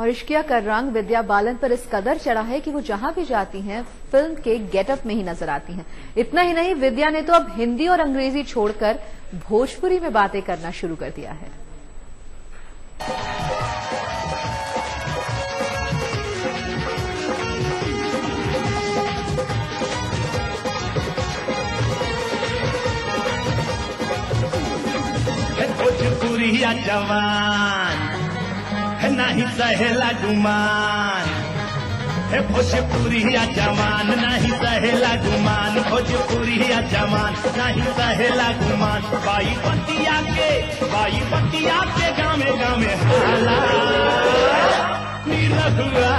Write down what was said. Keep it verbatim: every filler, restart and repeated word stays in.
और इश्किया का रंग विद्या बालन पर इस कदर चढ़ा है कि वो जहां भी जाती हैं फिल्म के गेटअप में ही नजर आती हैं। इतना ही नहीं, विद्या ने तो अब हिंदी और अंग्रेजी छोड़कर भोजपुरी में बातें करना शुरू कर दिया है। भोजपुरिया जवान नहीं सहेला गुमान, हे भोजपुरिया जवान नहीं सहेला गुमान, भोजपुरिया जवान नहीं सहेला गुमान। बाई बतिया के बाई बतिया के गाँव गाँव हाला निराहुआ।